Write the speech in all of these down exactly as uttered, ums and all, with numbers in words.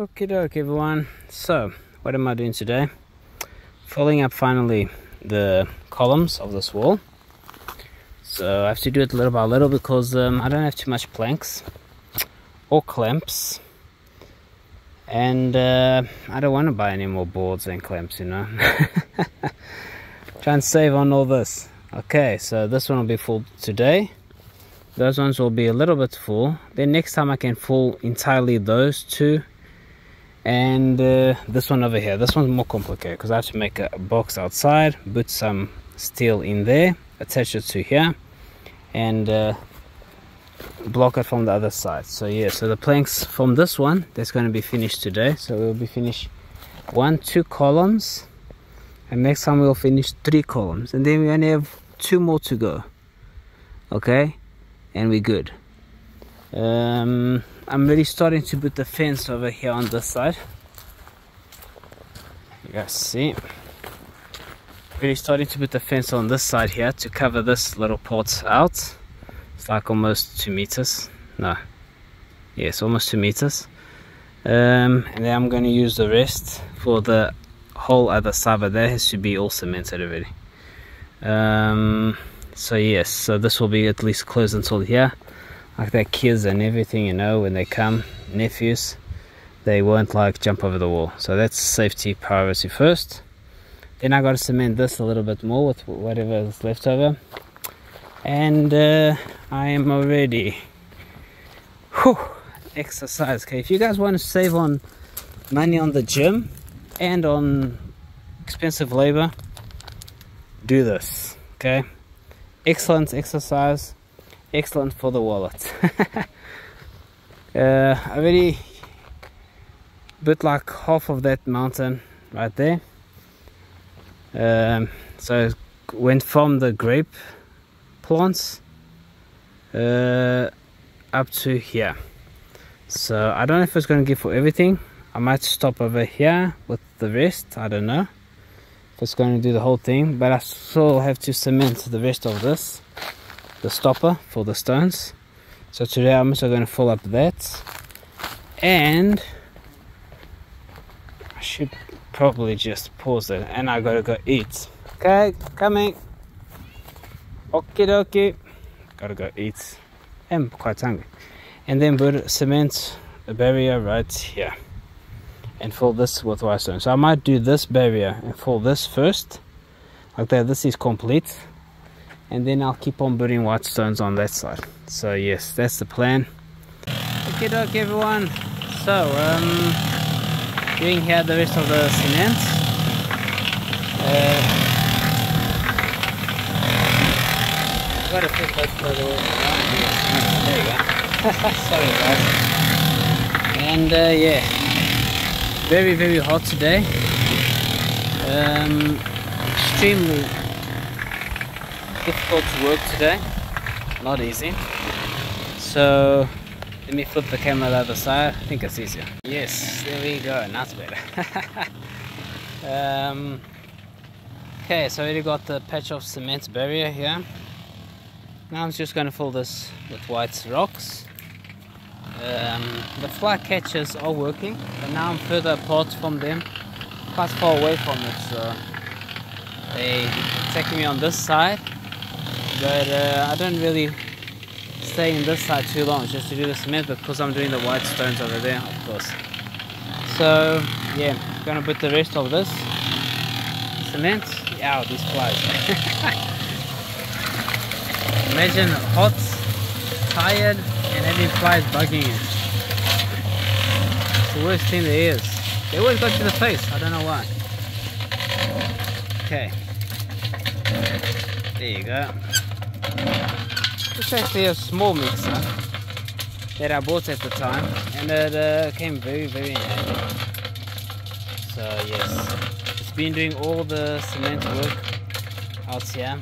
Okie doke, everyone. So, what am I doing today? Filling up finally the columns of this wall. So I have to do it little by little because um, I don't have too much planks or clamps, and uh, I don't want to buy any more boards and clamps, you know. Try and save on all this. Okay, so this one will be full today. Those ones will be a little bit full. Then next time I can fill entirely those two. And uh, this one over here, this one's more complicated because I have to make a box outside, put some steel in there, attach it to here, and uh, block it from the other side. So yeah, so the planks from this one, that's going to be finished today. So we'll be finished one, two columns, and next time we'll finish three columns, and then we only have two more to go. Okay, and we're good. Um, I'm really starting to put the fence over here on this side. You guys see, really starting to put the fence on this side here to cover this little part out. It's like almost two meters. No, yes, almost two meters. Um, and then I'm going to use the rest for the whole other side, but that has to be all cemented already. Um, so yes, so this will be at least closed until here. Like their kids and everything, you know, when they come, nephews, they won't like jump over the wall. So that's safety priority first. Then I got to cement this a little bit more with whatever is left over. And uh, I am already. Whew, exercise. Okay, if you guys want to save on money on the gym and on expensive labor, do this. Okay, excellent exercise. Excellent for the wallet. uh, I already put like half of that mountain right there. Um, so it went from the grape plants uh, up to here. So I don't know if it's going to give for everything. I might stop over here with the rest. I don't know if it's going to do the whole thing, but I still have to cement the rest of this. The stopper for the stones. So today I'm also going to fill up that, and I should probably just pause it, and I gotta go eat. Okay, coming. Okie dokie. Gotta go eat. I'm quite hungry. And then put cement the barrier right here and fill this with white stone. So I might do this barrier and fill this first. Like that, this is complete. And then I'll keep on putting white stones on that side. So yes, that's the plan. Okie dokie, everyone. So um doing here the rest of the cement. Uh, gotta fit both of the there you go. Sorry guys. And uh, yeah, very very hot today. Um, extremely difficult to work today, not easy. So let me flip the camera the other side. I think it's easier. Yes, there we go. Now it's better. um, okay, so I already got the patch of cement barrier here. Now I'm just going to fill this with white rocks. Um, the fly catchers are working, but now I'm further apart from them, quite far away from it. So they attack me on this side. But uh, I don't really stay in this side too long just to do the cement, because I'm doing the white stones over there, of course. So yeah, I'm gonna put the rest of this cement. Ow, these flies. Imagine hot, tired, and having flies bugging you. It's the worst thing there is. They always go to the face, I don't know why. Okay. There you go. It's actually a small mixer that I bought at the time, and it uh, came very very handy. So yes, it's been doing all the cement work out here.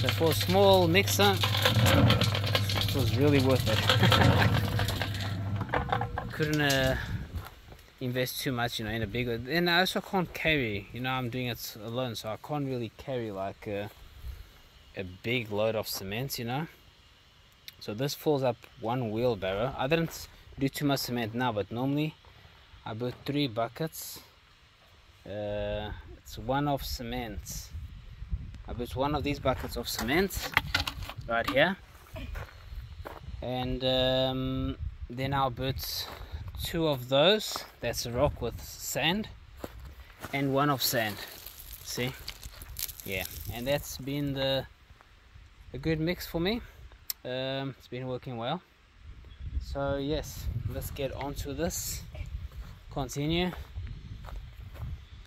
So for a small mixer, it was really worth it. Couldn't uh, invest too much, you know, in a big one. And I also can't carry, you know, I'm doing it alone, so I can't really carry like uh, a big load of cement, you know. So this fills up one wheelbarrow. I didn't do too much cement now, but normally I bought three buckets. Uh, it's one of cement. I bought one of these buckets of cement right here, and um, then I bought two of those. That's a rock with sand, and one of sand. See, yeah, and that's been the a good mix for me. Um, it's been working well. So yes, let's get onto this. Continue.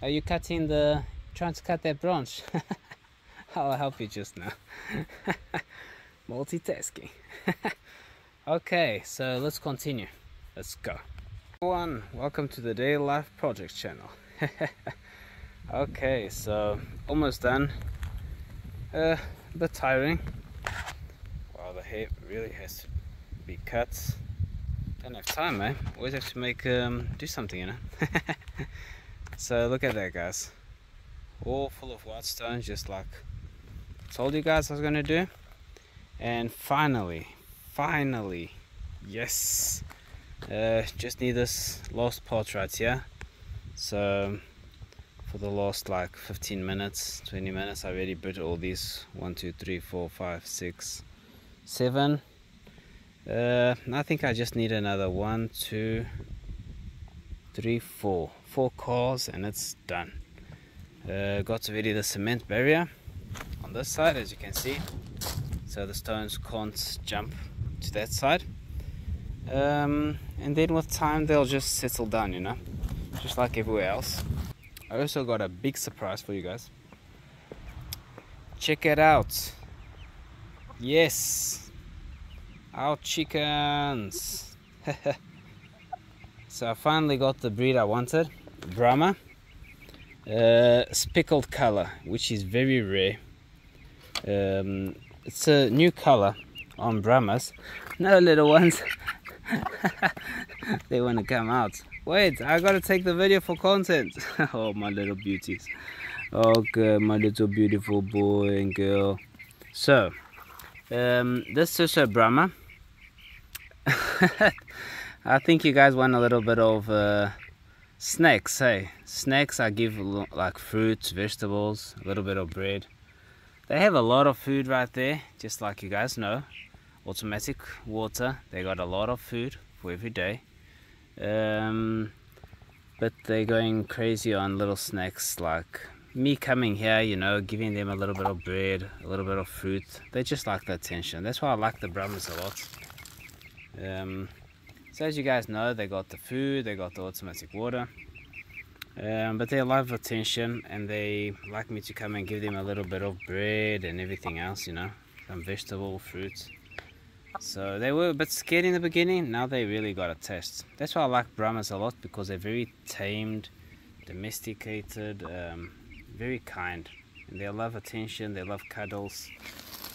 Are you cutting the? Trying to cut that branch. I'll help you just now. Multitasking. Okay, so let's continue. Let's go. Everyone, welcome to the Daily Life Projects channel. Okay, so almost done. Uh, a bit tiring. Wow, the hair really has to be cut. Don't have time, man. Eh? Always have to make um, do something, you know. So look at that, guys. All full of white stones, just like I told you guys I was gonna do. And finally, finally, yes. Uh, just need this last part right here. So for the last like fifteen minutes, twenty minutes, I already bit all these one, two, three, four, five, six, seven. Uh, I think I just need another one, two, three, four, four cars, and it's done. Uh, got already the cement barrier on this side, as you can see, so the stones can't jump to that side. Um, and then with time, they'll just settle down, you know, just like everywhere else. I also got a big surprise for you guys. Check it out. Yes. Our chickens. So I finally got the breed I wanted, Brahma, uh, speckled color, which is very rare. Um, it's a new color on Brahmas. No, little ones. They want to come out. Wait, I gotta take the video for content. Oh, my little beauties. Okay, my little beautiful boy and girl. So um, this is a Brahma. I think you guys want a little bit of uh, snacks, hey? Snacks, I give like fruits, vegetables, a little bit of bread. They have a lot of food right there, just like you guys know. Automatic water, they got a lot of food for every day. Um, but they're going crazy on little snacks, like me coming here, you know, giving them a little bit of bread, a little bit of fruit. They just like the attention. That's why I like the Brahmas a lot. Um, so as you guys know, they got the food, they got the automatic water. Um, but they love attention, and they like me to come and give them a little bit of bread and everything else, you know, some vegetable, fruit. So they were a bit scared in the beginning, now they really got a taste. That's why I like Brahmas a lot, because they're very tamed, domesticated, um, very kind. And they love attention, they love cuddles,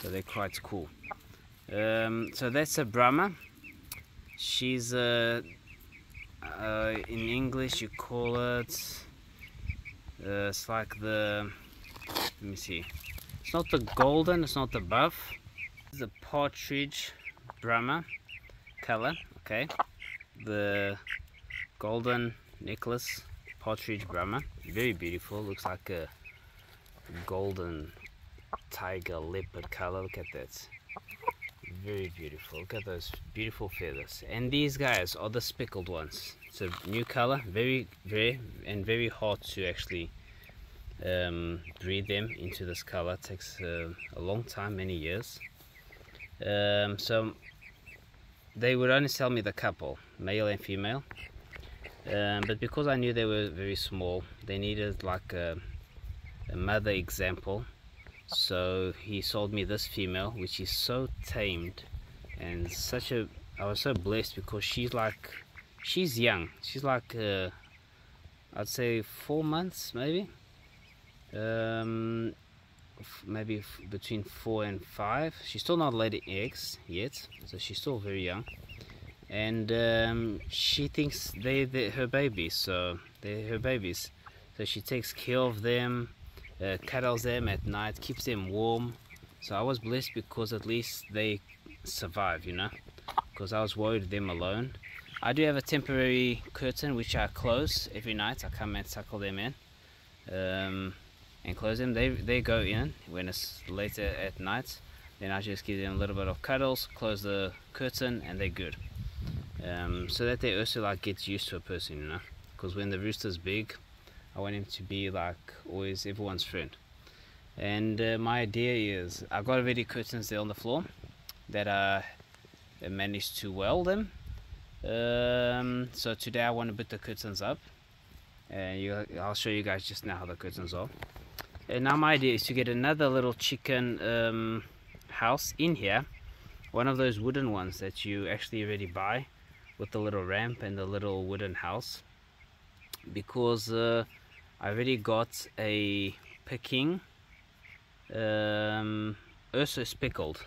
so they're quite cool. Um, so that's a Brahma. She's a... Uh, in English you call it uh, it's like the let me see it's not the golden, it's not the buff, it's the partridge Brahma color. Okay, the golden necklace partridge Brahma, very beautiful, looks like a golden tiger leopard color. Look at that, very beautiful. Look at those beautiful feathers. And these guys are the speckled ones. It's a new color, very rare and very hard to actually um, breed them into this color. It takes uh, a long time, many years. Um, so they would only sell me the couple, male and female. Um, but because I knew they were very small, they needed like a, a mother example. So he sold me this female, which is so tamed and such a... I was so blessed because she's like... She's young. She's like... Uh, I'd say four months maybe. Um, maybe f between four and five. She's still not laid eggs yet. So she's still very young. And um, she thinks they, they're her babies. So they're her babies. So she takes care of them. Uh, cuddles them at night, keeps them warm. So I was blessed because at least they survive, you know, because I was worried them alone. I do have a temporary curtain which I close every night. I come and suckle them in um, and close them. They, they go in when it's later at night. Then I just give them a little bit of cuddles, close the curtain, and they're good. Um, so that they also like get used to a person, you know. Because when the rooster's big, I want him to be like always everyone's friend. And uh, my idea is, I've got already curtains there on the floor that I managed to weld them. Um, so today I want to put the curtains up, and you, I'll show you guys just now how the curtains are. And now my idea is to get another little chicken um, house in here, one of those wooden ones that you actually already buy with the little ramp and the little wooden house, because uh, I already got a Peking, um, also speckled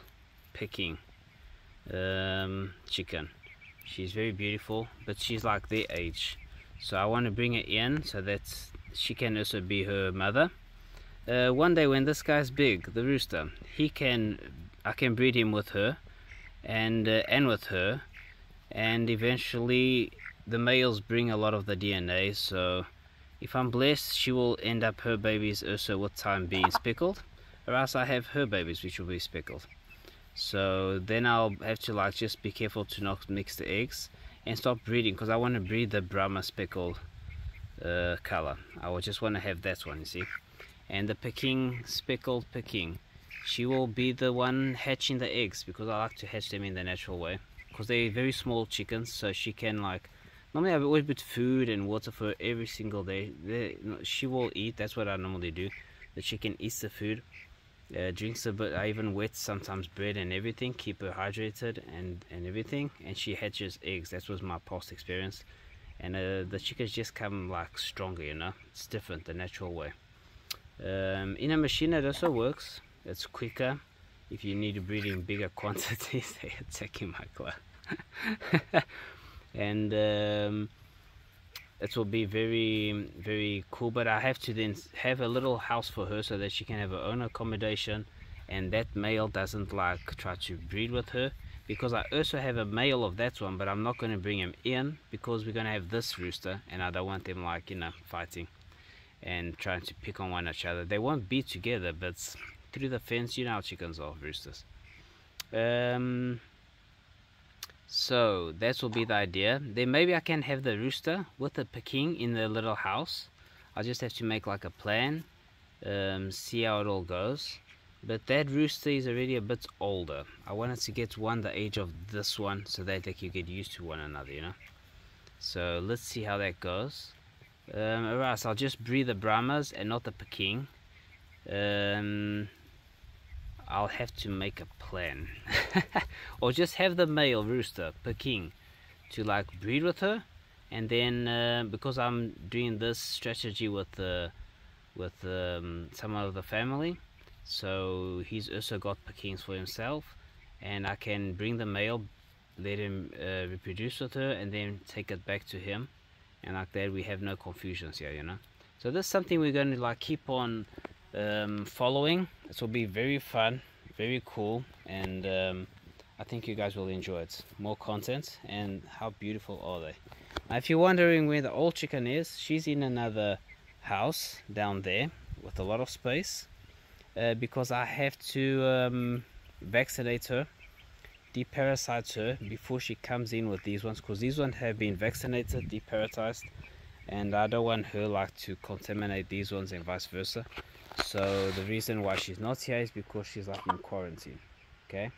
Peking um, chicken. She's very beautiful, but she's like their age, so I want to bring her in so that she can also be her mother. Uh, one day when this guy's big, the rooster, he can, I can breed him with her, and uh, and with her, and eventually the males bring a lot of the D N A. So if I'm blessed, she will end up her babies also with time being speckled, or else I have her babies which will be speckled. So then I'll have to like just be careful to not mix the eggs and stop breeding, because I want to breed the Brahma speckled uh, color. I will just want to have that one, you see. And the Peking speckled Peking, she will be the one hatching the eggs, because I like to hatch them in the natural way, because they're very small chickens. So she can like, normally I always put food and water for her every single day. They, she will eat. That's what I normally do. The chicken eats the food. Uh, drinks a bit. I even wet sometimes bread and everything, keep her hydrated and and everything, and she hatches eggs. That was my past experience, and uh, the chickens just come like stronger, you know. It's different, the natural way. Um, in a machine it also works. It's quicker. If you need to breed in bigger quantities, they're attacking my club. And um, it will be very, very cool. But I have to then have a little house for her so that she can have her own accommodation, and that male doesn't like try to breed with her, because I also have a male of that one, but I'm not going to bring him in, because we're going to have this rooster, and I don't want them like, you know, fighting and trying to pick on one another. They won't be together, but through the fence, you know how chickens are, roosters. Um, so that will be the idea. Then maybe I can have the rooster with the Peking in the little house. I just have to make like a plan, um, see how it all goes. But that rooster is already a bit older. I wanted to get one the age of this one, so that they could get used to one another, you know. So let's see how that goes. Um, alright, so I'll just breed the Brahmas and not the Peking. um, I'll have to make a plan. Or just have the male rooster Peking to like breed with her, and then uh, because I'm doing this strategy with uh, with um, someone of the family, so he's also got Pekings for himself, and I can bring the male, let him uh, reproduce with her, and then take it back to him, and like that we have no confusions here, you know. So this is something we're going to like keep on um, following. This will be very fun, very cool, and um, I think you guys will enjoy it. More content. And how beautiful are they? Now, if you're wondering where the old chicken is, she's in another house down there with a lot of space, uh, because I have to um, vaccinate her, deparasite her before she comes in with these ones, because these ones have been vaccinated, deparasitized, and I don't want her like to contaminate these ones and vice versa. So the reason why she's not here is because she's like in quarantine, okay?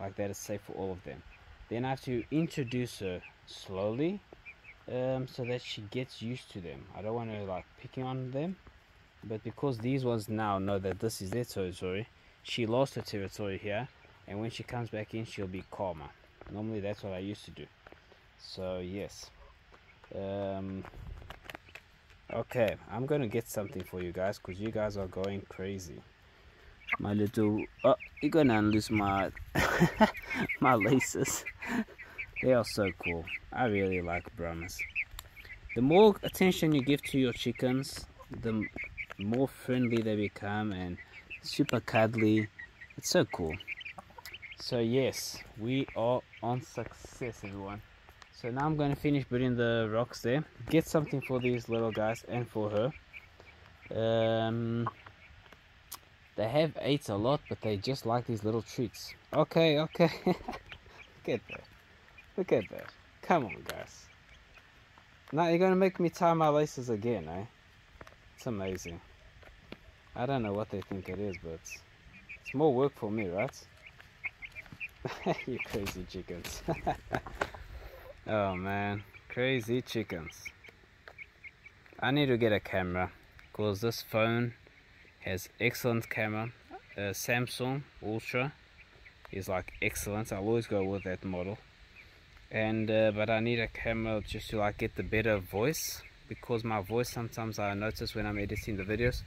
Like that is safe for all of them. Then I have to introduce her slowly, um, so that she gets used to them. I don't want her like picking on them, but because these ones now know that this is their territory, she lost her territory here, and when she comes back in, she'll be calmer. Normally that's what I used to do. So yes, um, okay, I'm gonna get something for you guys, because you guys are going crazy. My little, oh, you're gonna lose my my laces. They are so cool. I really like Brahmas. The more attention you give to your chickens, the more friendly they become and super cuddly. It's so cool. So yes, we are on success, everyone. So now I'm going to finish putting the rocks there, get something for these little guys and for her. Um, they have ate a lot, but they just like these little treats. Okay, okay. Look at that. Look at that. Come on, guys. Now you're going to make me tie my laces again, eh? It's amazing. I don't know what they think it is, but it's more work for me, right? You crazy chickens. Oh, man. Crazy chickens. I need to get a camera, because this phone has excellent camera. Uh, Samsung Ultra is like excellent. I'll always go with that model. And uh, but I need a camera just to like get the better voice, because my voice sometimes I notice when I'm editing the videos,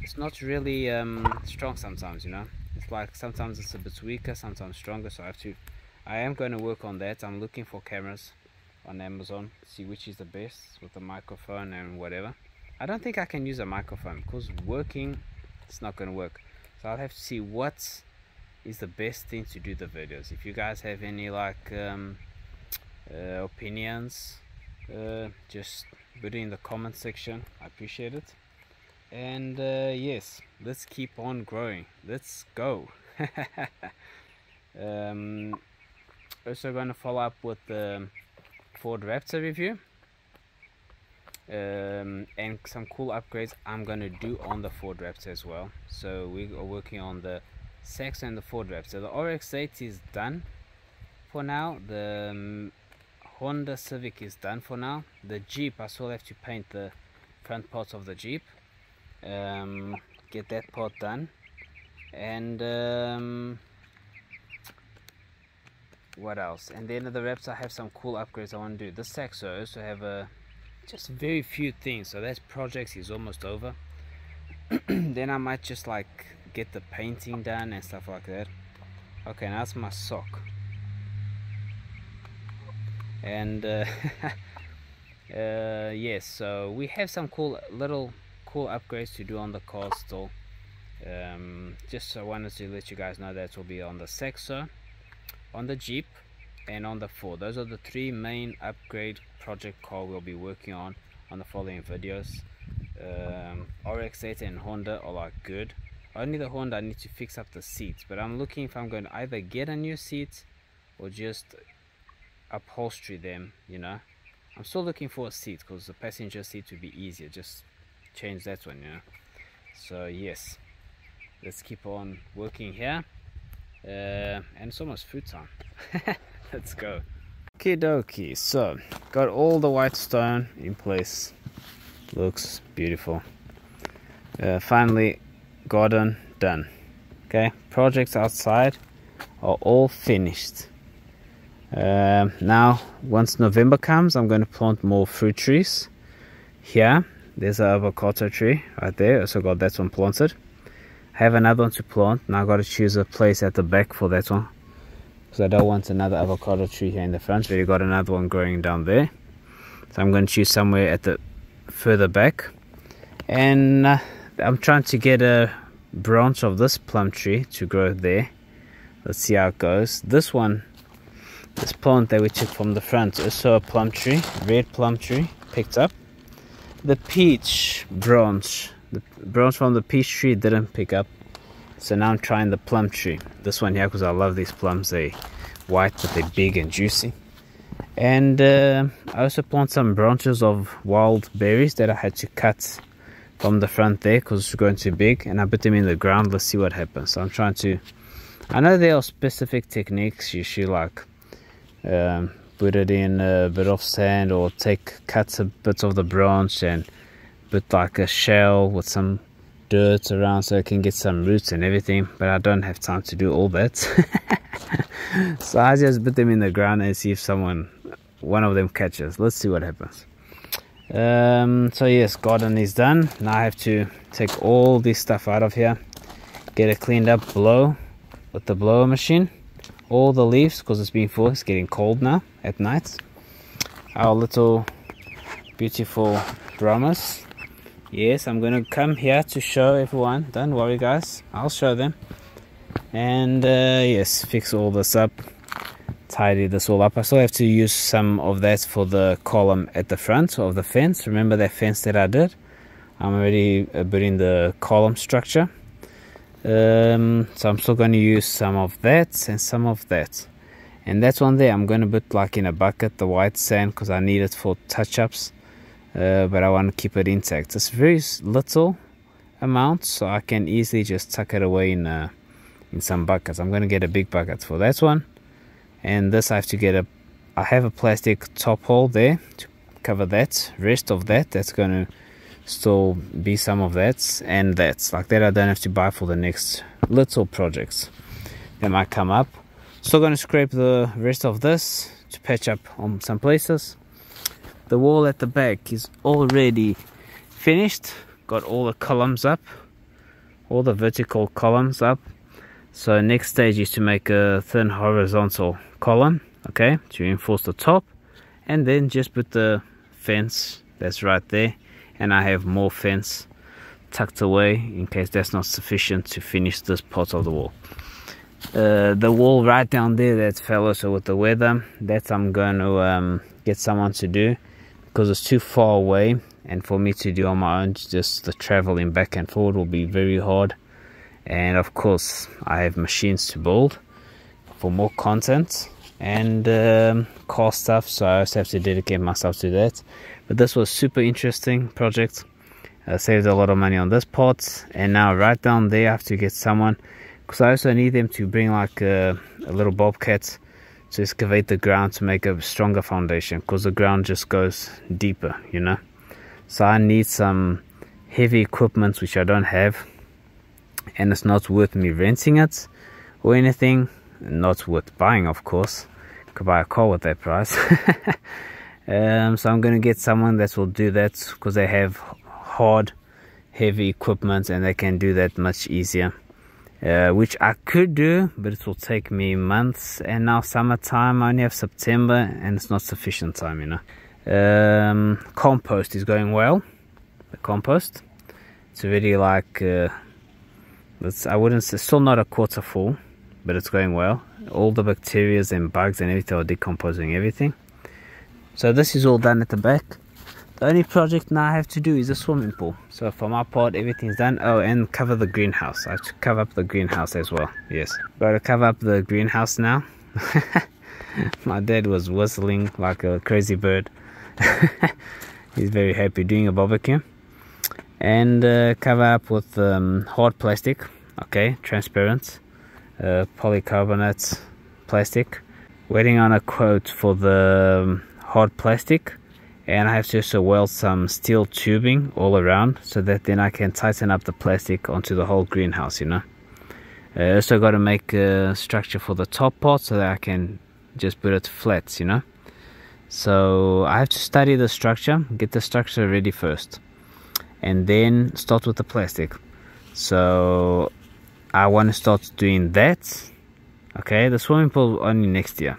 it's not really um, strong sometimes, you know. It's like sometimes it's a bit weaker, sometimes stronger. So I have to, I am going to work on that. I'm looking for cameras on Amazon, see which is the best with the microphone and whatever. I don't think I can use a microphone because working, it's not going to work. So I'll have to see what is the best thing to do the videos. If you guys have any like um, uh, opinions, uh, just put it in the comment section. I appreciate it. And uh, yes, let's keep on growing. Let's go. um, also going to follow up with the Ford Raptor review, um, and some cool upgrades I'm going to do on the Ford Raptor as well. So we are working on the Saxo and the Ford Raptor. The R X eight is done for now. The um, Honda Civic is done for now. The Jeep, I still have to paint the front parts of the Jeep. Um, get that part done, and um, what else? And then the Raptor, I have some cool upgrades I want to do. The Saxo, I also have a, just very few things, so that project is almost over. Then I might just like get the painting done and stuff like that. Okay, now that's my sock. And uh, uh, yes, so we have some cool little cool upgrades to do on the car still. Um, just I wanted to let you guys know that will be on the Saxo, on the Jeep, and on the Ford. Those are the three main upgrade project car we'll be working on on the following videos. Um, R X eight and Honda are like good. Only the Honda I need to fix up the seats, but I'm looking if I'm going to either get a new seat or just upholstery them, you know. I'm still looking for a seat because the passenger seat would be easier, just change that one, you know. So yes, let's keep on working here, uh, and it's almost food time. Let's go. Okie dokie, so got all the white stone in place, looks beautiful. Uh, finally garden done. Okay, projects outside are all finished. Um, now once November comes, I'm going to plant more fruit trees here. There's an avocado tree right there. Also got that one planted. I have another one to plant. Now I got to choose a place at the back for that one, because I don't want another avocado tree here in the front. But you got another one growing down there, so I'm going to choose somewhere at the further back. And uh, I'm trying to get a branch of this plum tree to grow there. Let's see how it goes. This one, this plant that we took from the front, also a plum tree, red plum tree, picked up. The peach branch, the branch from the peach tree didn't pick up, so now I'm trying the plum tree, this one here, because I love these plums. They white, but they're big and juicy. And uh, I also planted some branches of wild berries that I had to cut from the front there because it's growing too big, and I put them in the ground. Let's see what happens. So I'm trying to, I know there are specific techniques you should like um put it in a bit of sand, or take cuts a bit of the branch and put like a shell with some dirt around so it can get some roots and everything, but I don't have time to do all that. So I just put them in the ground and see if someone, one of them catches. Let's see what happens. Um, so yes, garden is done. Now I have to take all this stuff out of here, get it cleaned up, blow with the blower machine all the leaves, because it's been full. It's getting cold now at night. Our little beautiful Brahmas. Yes, I'm gonna come here to show everyone, don't worry guys, I'll show them. And uh, yes, fix all this up, tidy this all up. I still have to use some of that for the column at the front of the fence. Remember that fence that I did? I'm already building the column structure. Um, so I'm still going to use some of that and some of that. And that's one there I'm going to put like in a bucket, the white sand, because I need it for touch-ups. Uh, but I want to keep it intact. It's very little amount, so I can easily just tuck it away in uh, in some buckets. I'm going to get a big bucket for that one. And this I have to get a, I have a plastic top hole there to cover that. Rest of that, that's going to still be some of that and that's like that. I don't have to buy for the next little projects that might come up. Still going to scrape the rest of this to patch up on some places. The wall at the back is already finished. Got all the columns up, all the vertical columns up. So next stage is to make a thin horizontal column, okay, to reinforce the top, and then just put the fence that's right there. And I have more fence tucked away in case that's not sufficient to finish this part of the wall. Uh, the wall right down there that fell also with the weather, that I'm going to um, get someone to do, because it's too far away and for me to do on my own. Just the traveling back and forward will be very hard, and of course I have machines to build for more content and um, car stuff, so I also have to dedicate myself to that. But this was super interesting project. I saved a lot of money on this part, and now right down there I have to get someone, because I also need them to bring like a, a little bobcat to excavate the ground to make a stronger foundation, because the ground just goes deeper, you know. So I need some heavy equipment which I don't have, and it's not worth me renting it or anything, not worth buying, of course. Could buy a car with that price. um, so I'm going to get someone that will do that, because they have hard heavy equipment and they can do that much easier. Uh, which I could do, but it will take me months, and now summertime, I only have September and it's not sufficient time, you know. Um, compost is going well, the compost. It's already like, uh, it's, I wouldn't say, still not a quarter full, but it's going well. All the bacteria and bugs and everything are decomposing everything. So this is all done at the back. The only project now I have to do is a swimming pool. So for my part, everything's done. Oh, and cover the greenhouse. I have to cover up the greenhouse as well. Yes, gotta cover up the greenhouse now. My dad was whistling like a crazy bird. He's very happy doing a barbecue. And uh, cover up with um, hard plastic, okay, transparent, uh, polycarbonate plastic. Waiting on a quote for the um, hard plastic. And I have to also weld some steel tubing all around, so that then I can tighten up the plastic onto the whole greenhouse, you know. I uh, also got to make a structure for the top part, so that I can just put it flat, you know. So I have to study the structure, get the structure ready first, and then start with the plastic. So I want to start doing that. Okay, the swimming pool only next year.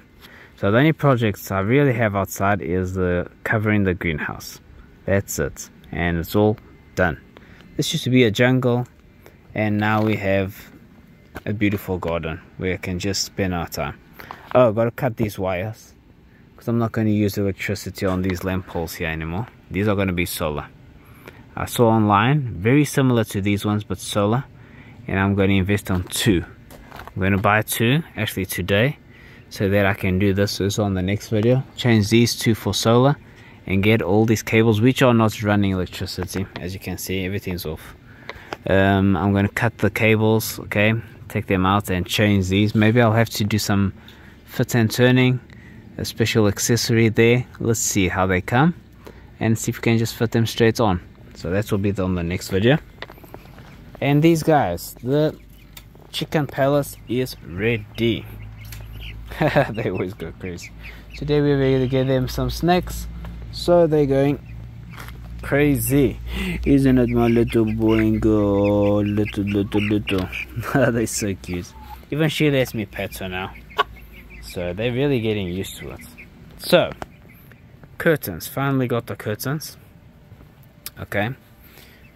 So the only projects I really have outside is the covering the greenhouse. That's it, and it's all done. This used to be a jungle, and now we have a beautiful garden where I can just spend our time. Oh, I've got to cut these wires, because I'm not going to use electricity on these lamp poles here anymore. These are going to be solar. I saw online, very similar to these ones, but solar, and I'm going to invest on two. I'm going to buy two, actually today, so that I can do this, this on the next video. Change these two for solar and get all these cables which are not running electricity. As you can see, everything's off. Um, I'm going to cut the cables, okay, take them out and change these. Maybe I'll have to do some fit and turning, a special accessory there. Let's see how they come and see if we can just fit them straight on. So that will be on the next video. And these guys, the chicken palace is ready. They always go crazy. Today we were going to give them some snacks, so they're going crazy. Isn't it my little boy and girl? Little, little, little. They're so cute. Even she lets me pet her now. So they're really getting used to it. So, curtains. Finally got the curtains. Okay.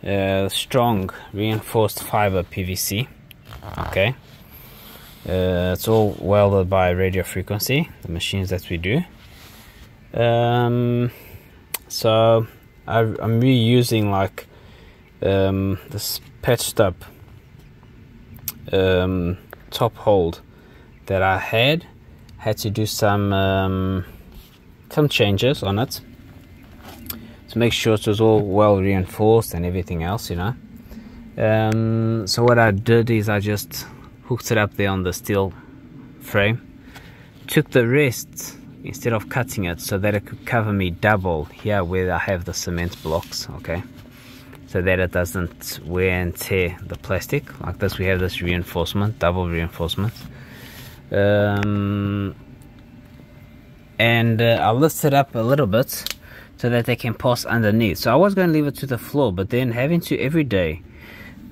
Uh, strong reinforced fiber P V C. Okay. Uh, it's all welded by radio frequency, the machines that we do. Um, so I, I'm reusing like um, this patched up um, top hold that I had. Had to do some um, some changes on it to make sure it was all well reinforced and everything else, you know. Um, so what I did is I just hooked it up there on the steel frame, took the rest instead of cutting it so that it could cover me double here where I have the cement blocks, okay, so that it doesn't wear and tear the plastic. Like this, we have this reinforcement, double reinforcement. Um, and uh, I lift it up a little bit so that they can pass underneath. So I was going to leave it to the floor, but then having to every day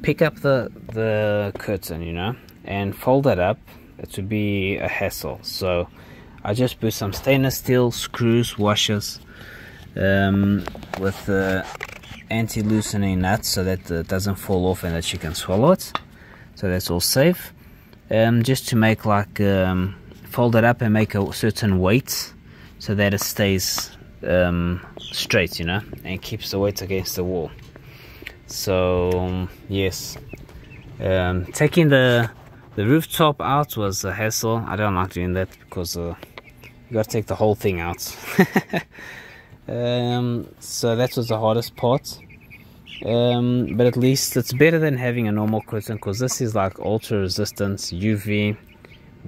pick up the the curtain, you know, and fold it up, it would be a hassle. So I just put some stainless steel screws, washers, um, with the anti-loosening nuts so that it doesn't fall off and that you can swallow it. So that's all safe. Um, just to make like um, fold it up and make a certain weight so that it stays um, straight, you know, and keeps the weight against the wall. So um, yes, um, taking the the rooftop out was a hassle. I don't like doing that because uh, you got to take the whole thing out. um, so that was the hardest part. Um, but at least it's better than having a normal curtain, because this is like ultra resistance, U V,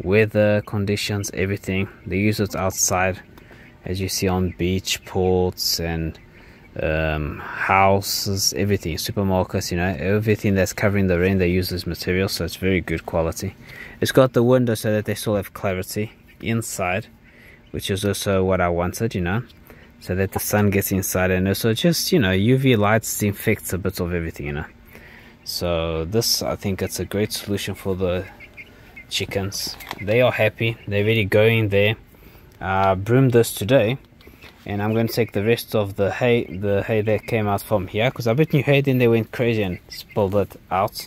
weather conditions, everything. They use it outside, as you see on beach, ports, and um, houses, everything, supermarkets, you know, everything that's covering the rain, they use this material. So it's very good quality. It's got the window so that they still have clarity inside, which is also what I wanted, you know, so that the sun gets inside, and also just, you know, U V lights infects a bit of everything, you know. So this, I think it's a great solution for the chickens. They are happy, they're really going there. I uh, broomed this today, and I'm going to take the rest of the hay the hay that came out from here, because I bet new hay, then they went crazy and spilled it out.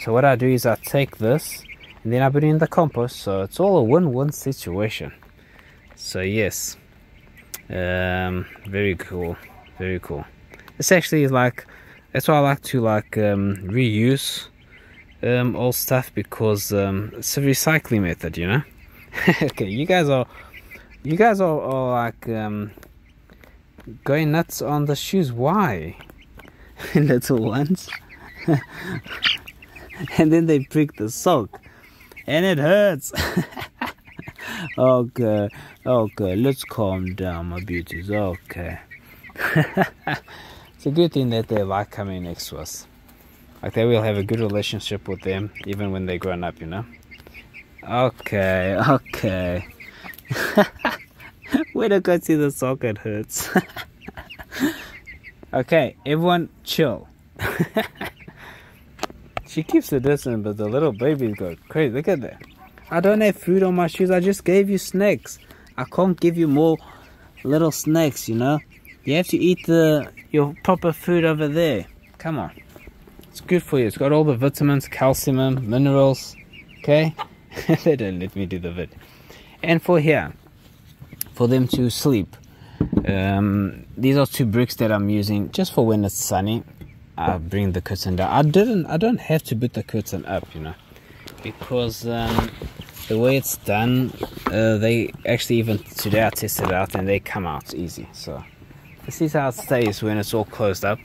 So what I do is I take this and then I put it in the compost, so it's all a win-win situation. So yes, um very cool, very cool. It's actually like, that's why I like to like um reuse um old stuff, because um it's a recycling method, you know. Okay, you guys are you guys are, are like um going nuts on the shoes. Why? Little ones. And then they prick the sock and it hurts. Okay, okay, let's calm down, my beauties. Okay. It's a good thing that they like coming next to us. Like, they will have a good relationship with them, even when they're grown up, you know. Okay, okay. When I go see the sock, it hurts. Okay, everyone chill. She keeps the distance, but the little babies go crazy. Look at that. I don't have food on my shoes. I just gave you snacks. I can't give you more little snacks, you know. You have to eat the your proper food over there. Come on. It's good for you. It's got all the vitamins, calcium, minerals. Okay? They don't let me do the vid. And for here, for them to sleep, um, these are two bricks that I'm using just for when it's sunny. I bring the curtain down. I didn't. I don't have to put the curtain up, you know, because um, the way it's done, uh, they actually, even today I tested it out and they come out easy. So this is how it stays when it's all closed up,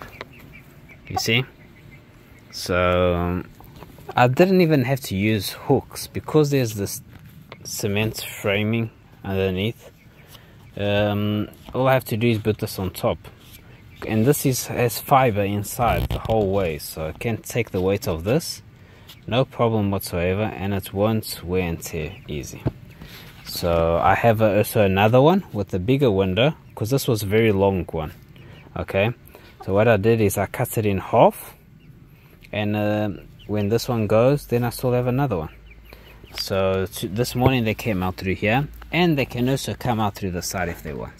you see. So um, I didn't even have to use hooks because there's this cement framing underneath. Um, all I have to do is put this on top, and this is has fiber inside the whole way, so I can take the weight of this, no problem whatsoever, and it won't wear and tear easy. So I have also another one with a bigger window, because this was a very long one. Okay, so what I did is I cut it in half, and uh, when this one goes, then I still have another one. So this morning they came out through here, and they can also come out through the side if they want.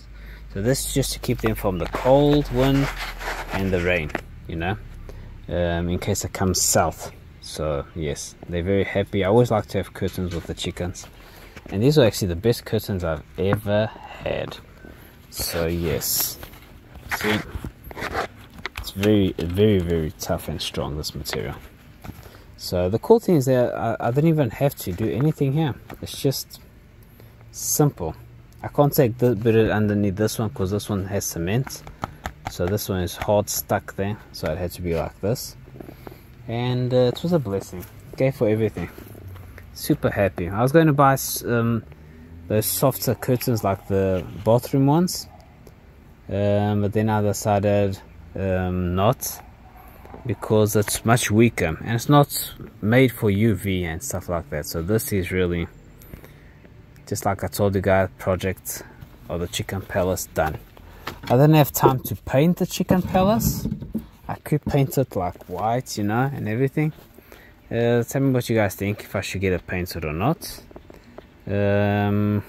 So this is just to keep them from the cold wind and the rain, you know, um, in case it comes south. So yes, they're very happy. I always like to have curtains with the chickens, and these are actually the best curtains I've ever had. So yes, see, it's very very very tough and strong, this material. So the cool thing is that I, I didn't even have to do anything here. It's just simple. I can't take this bit underneath this one because this one has cement, so this one is hard stuck there, so it had to be like this. And uh, it was a blessing. Gave for everything. Super happy. I was going to buy um, those softer curtains like the bathroom ones, um, but then I decided um, not, because it's much weaker and it's not made for U V and stuff like that. So this is really, just like I told you guys, project of the chicken palace done. I didn't have time to paint the chicken palace. I could paint it like white, you know, and everything. Uh, tell me what you guys think, if I should get it painted or not. Um,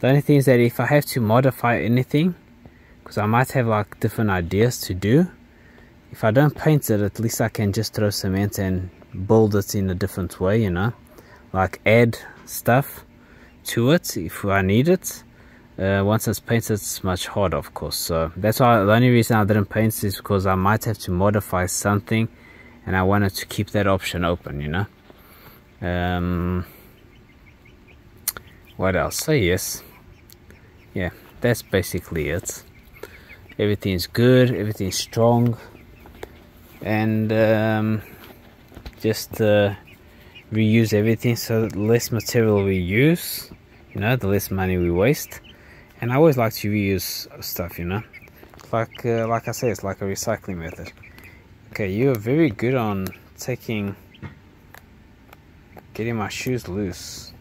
the only thing is that if I have to modify anything, because I might have like different ideas to do, if I don't paint it, at least I can just throw cement and build it in a different way, you know, like add stuff to it if I need it. Uh, once it's painted, it's much harder, of course. So that's why the only reason I didn't paint is because I might have to modify something, and I wanted to keep that option open, you know. Um, what else? So yes, yeah, that's basically it. Everything's good, everything's strong, and um, just uh, reuse everything. So the less material we use, you know, the less money we waste. And I always like to reuse stuff, you know. Like uh, like I say, it's like a recycling method. Okay, you are very good on taking... getting my shoes loose.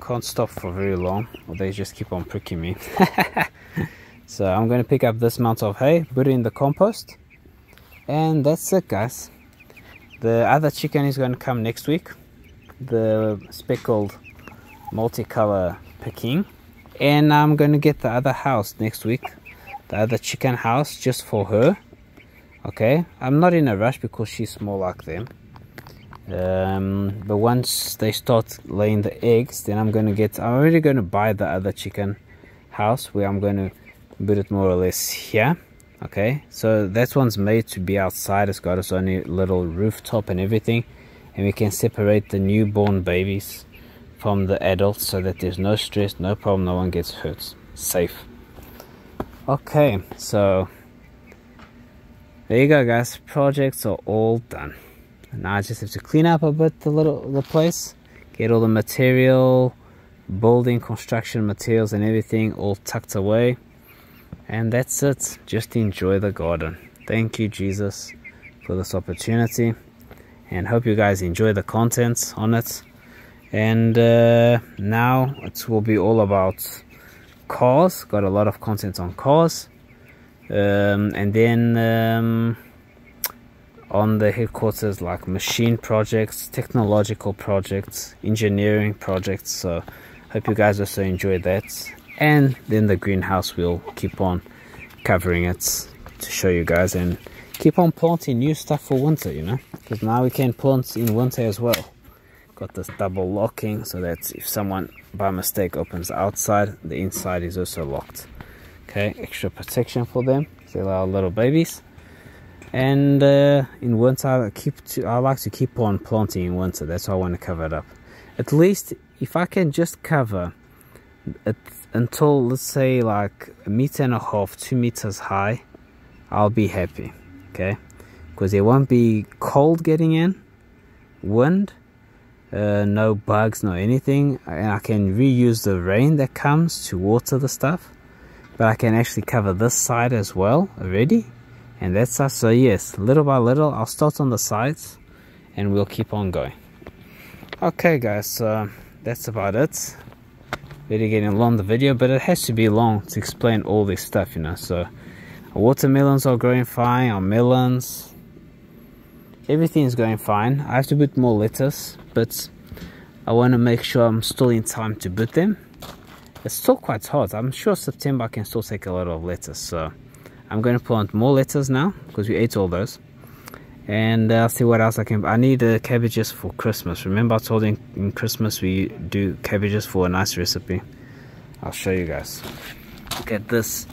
Can't stop for very long, or they just keep on pricking me. So I'm going to pick up this amount of hay, put it in the compost. And that's it, guys. The other chicken is going to come next week. The speckled multicolor Peking. And I'm going to get the other house next week, the other chicken house, just for her. Okay, I'm not in a rush because she's small like them. Um, but once they start laying the eggs, then I'm going to get, I'm already going to buy the other chicken house, where I'm going to put it more or less here. Okay, so that one's made to be outside. It's got its own little rooftop and everything. And we can separate the newborn babies from the adults, so that there's no stress, no problem, no one gets hurt. Safe. Okay, so there you go, guys. Projects are all done. Now I just have to clean up a bit the little the place, get all the material, building construction materials and everything all tucked away, and that's it. Just enjoy the garden. Thank you, Jesus, for this opportunity, and hope you guys enjoy the content on it. And uh, now it will be all about cars. Got a lot of content on cars, um, and then um, on the headquarters, like machine projects, technological projects, engineering projects. So hope you guys also enjoy that. And then the greenhouse, we'll keep on covering it to show you guys, and keep on planting new stuff for winter, you know, because now we can plant in winter as well. Got this double locking, so that if someone by mistake opens the outside, the inside is also locked. Okay, extra protection for them. They're our little babies. And uh, in winter, I keep to, I like to keep on planting in winter. That's why I want to cover it up. At least if I can just cover it until, let's say, like a meter and a half, two meters high, I'll be happy. Okay, because there won't be cold getting in, wind. Uh, no bugs, no anything, and I can reuse the rain that comes to water the stuff. But I can actually cover this side as well already, and that's us. So yes, little by little, I'll start on the sides and we'll keep on going. Okay guys, so that's about it. Really getting along the video, but it has to be long to explain all this stuff, you know. So our watermelons are growing fine, our melons, everything is going fine. I have to put more lettuce, but I want to make sure I'm still in time to put them. It's still quite hot. I'm sure September I can still take a lot of lettuce, so I'm going to plant more lettuce now because we ate all those. And I'll uh, see what else I can. I need uh, cabbages for Christmas. Remember I told you in, in Christmas we do cabbages for a nice recipe. I'll show you guys. Look at this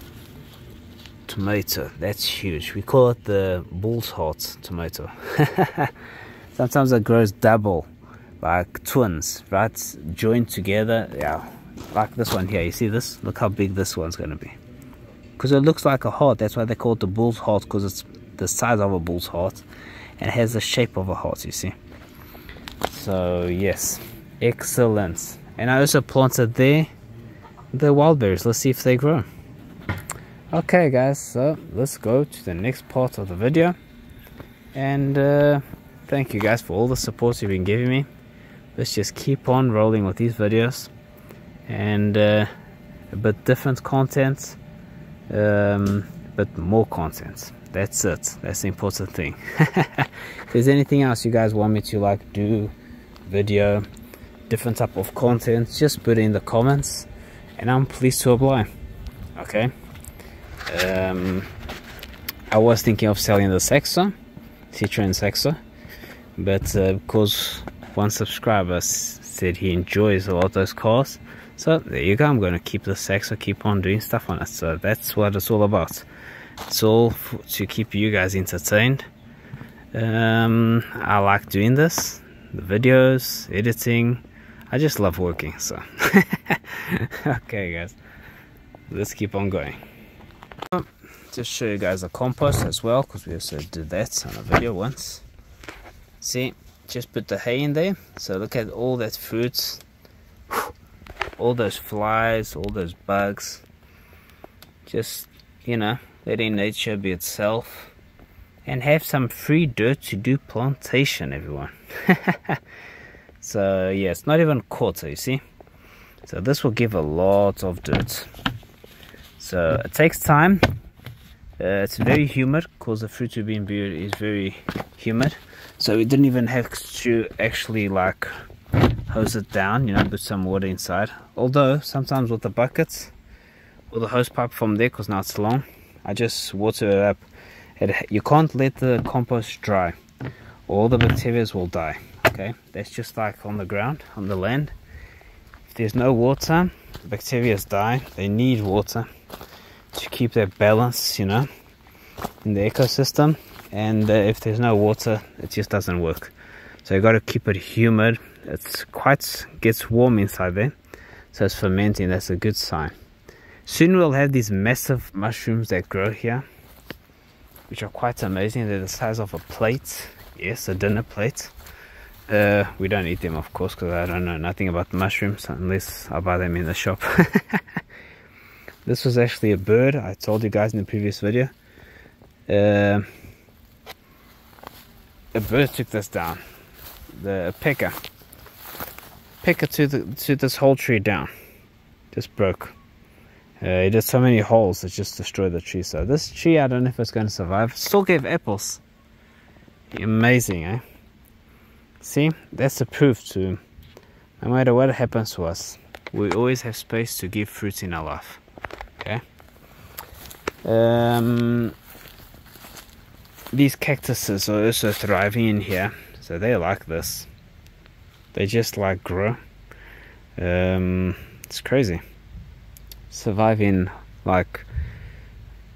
tomato. That's huge. We call it the bull's heart tomato. Sometimes it grows double, like twins, right? Joined together. Yeah, like this one here. You see this? Look how big this one's going to be. Because it looks like a heart. That's why they call it the bull's heart, because it's the size of a bull's heart and it has the shape of a heart, you see. So yes, excellent. And I also planted there the wild berries. Let's see if they grow. Okay guys, so let's go to the next part of the video, and uh, thank you guys for all the support you've been giving me. Let's just keep on rolling with these videos, and uh, a bit different content, um, but more content. That's it. That's the important thing. If there's anything else you guys want me to like do, video, different type of content, just put it in the comments and I'm pleased to oblige. Okay. Um, I was thinking of selling the Saxo, Citroen Saxo, but uh, because one subscriber said he enjoys a lot of those cars, so there you go. I'm going to keep the Saxo, keep on doing stuff on it. So that's what it's all about. It's all f to keep you guys entertained. um, I like doing this, the videos, editing. I just love working, so okay guys, let's keep on going. Just show you guys the compost as well, because we also did that on a video once. See, just put the hay in there. So look at all that fruits, all those flies, all those bugs. Just, you know, letting nature be itself, and have some free dirt to do plantation, everyone. So yeah, it's not even quarter, you see, so this will give a lot of dirt. So it takes time. Uh, it's very humid, because the fruit to be imbued is very humid, so we didn't even have to actually like hose it down, you know, put some water inside. Although sometimes with the buckets or the hose pipe from there, because now it's long, I just water it up. It, you can't let the compost dry, all the bacteria will die. Okay, that's just like on the ground, on the land. If there's no water, the bacteria die. They need water to keep their balance, you know, in the ecosystem. And uh, if there's no water, it just doesn't work. So you got to keep it humid. It's quite gets warm inside there, so it's fermenting. That's a good sign. Soon we'll have these massive mushrooms that grow here, which are quite amazing. They're the size of a plate. Yes, a dinner plate. Uh, we don't eat them, of course, because I don't know nothing about mushrooms unless I buy them in the shop. This was actually a bird. I told you guys in the previous video. Uh, a bird took this down. The pecker. Pecker took, the, took this whole tree down. Just broke. Uh, it did so many holes, it just destroyed the tree. So this tree, I don't know if it's going to survive. Still gave apples. Amazing, eh? See, that's a proof to, no matter what happens to us, we always have space to give fruits in our life. Okay. Um, these cactuses are also thriving in here, so they like this. They just like grow. Um, it's crazy. Surviving like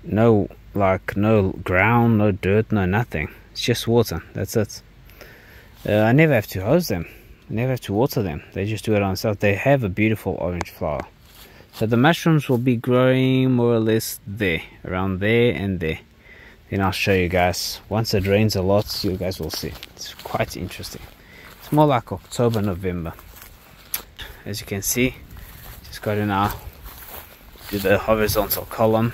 no like no ground, no dirt, no nothing. It's just water, that's it. uh, I never have to hose them, I never have to water them. They just do it on themselves. They have a beautiful orange flower. So the mushrooms will be growing more or less there, around there and there. Then I'll show you guys once it rains a lot. You guys will see, it's quite interesting. It's more like October, November. As you can see, just got in our do the horizontal column,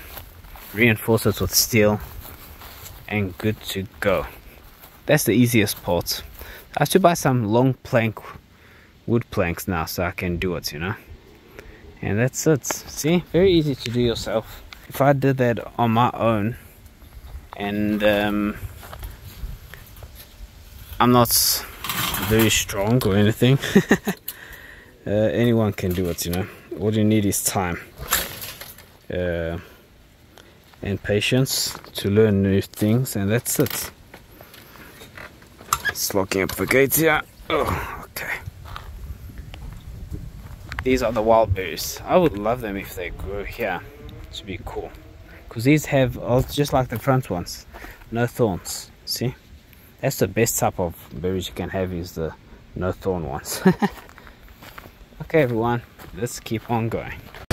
reinforce it with steel, and good to go. That's the easiest part. I should buy some long plank, wood planks now, so I can do it, you know. And that's it. See, very easy to do yourself. If I did that on my own, and um, I'm not very strong or anything, uh, anyone can do it, you know. All you need is time. Uh, and patience to learn new things, and that's it. It's locking up the gates here. Oh, okay. These are the wild berries. I would love them if they grew here. It would be cool. Because these have, oh, just like the front ones, no thorns. See? That's the best type of berries you can have, is the no thorn ones. Okay everyone, let's keep on going.